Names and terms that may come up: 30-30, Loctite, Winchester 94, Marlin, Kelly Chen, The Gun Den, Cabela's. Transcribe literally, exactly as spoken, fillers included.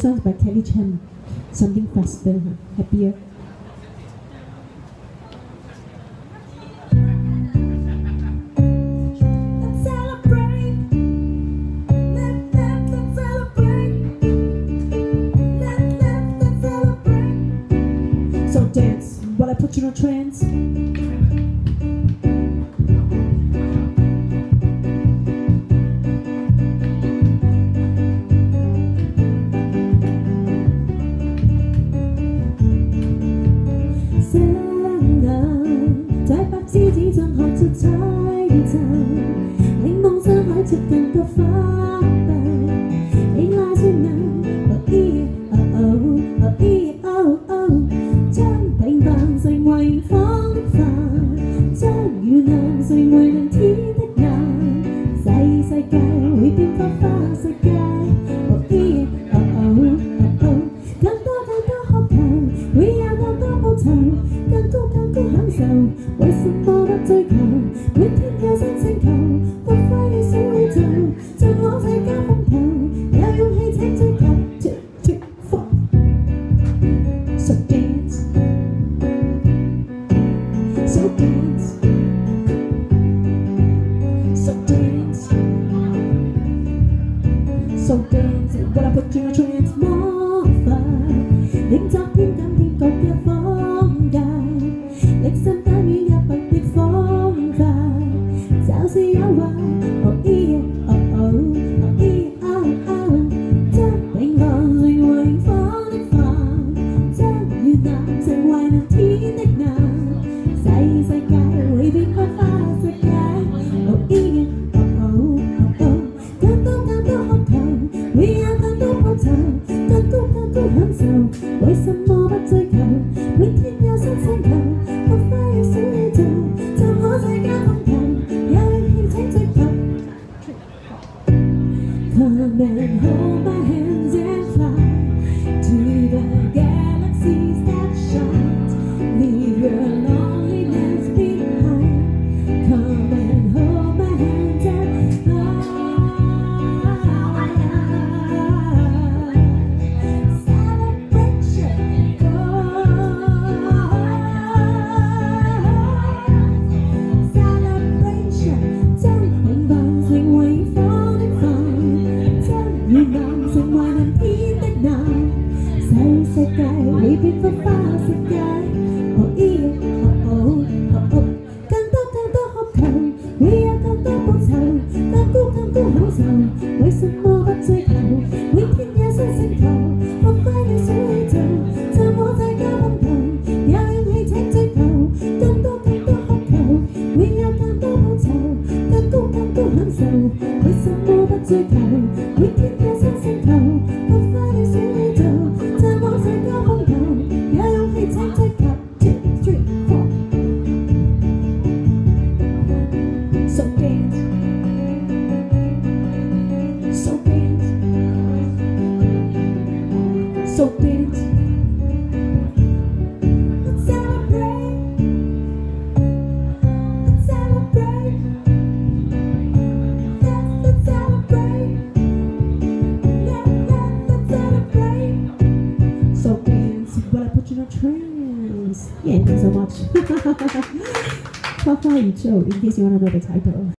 Songs by Kelly Chen, something faster, happier. So dance while I put you in a trance. Stand up, tie back to the time, hard to tie down. Ling long time, hard to think of far back. Ain't lies we know, oh ee, oh oh, oh ee, oh oh. Turn bang bang, sing wine, fall in fire. Turn you know, sing wine and tea that now. Say, say, go, we've been for far, say, go. Oh ee, oh oh, oh oh. Don't go, don't go, hop down, we are not the whole town. 为什么不追求？每天有新星球，發揮你小宇宙，像我這家風頭，有勇氣請追求。Two, two, four, so dance, so dance, so dance, so dance. When I put you in a trance, more fun. 領走天感天各嘅風格。 Like sometimes we have a big phone call. Tell see how well, oh yeah, oh oh, oh yeah, oh oh. Jumping on, like wine, falling from. Tell you now, say wine and tea like now. Say say guy, leaving my fast guy. Oh yeah, oh oh, oh oh. Come to come to Hong Kong, we are come to Hong Kong. Come to come to Hong Kong, why some more but to go? We think you're so simple. Come and hold my hands and fly to the galaxies that shine. Leave your loneliness behind. Come and hold my hands and fly. Celebration goes. Celebration. Turning bones, swing wave, falling from. You know, someone and eat that now. Say, say, guy, waving for far, say, guy. Oh, yeah, oh, oh, oh, oh. Come, come, come, come, hop, come. We are come, come, come, come. Come, go, come, go, home, come. Wait some more, but say, come. We can yes, yes, and come. We'll find us later. Time will take up and come. Yeah, you may take to go. Come, go, come, go, hop, come. We are come, go, home, come. Come, go, come, go, home, come. Wait some more, but say, come. We can so dance. Let's celebrate. Let's celebrate. Yes, let's celebrate. Yes, yes, let's celebrate. So dance, but I put you in a trance. Yeah, thanks so much. Fafai Joe, in case you want to know the title.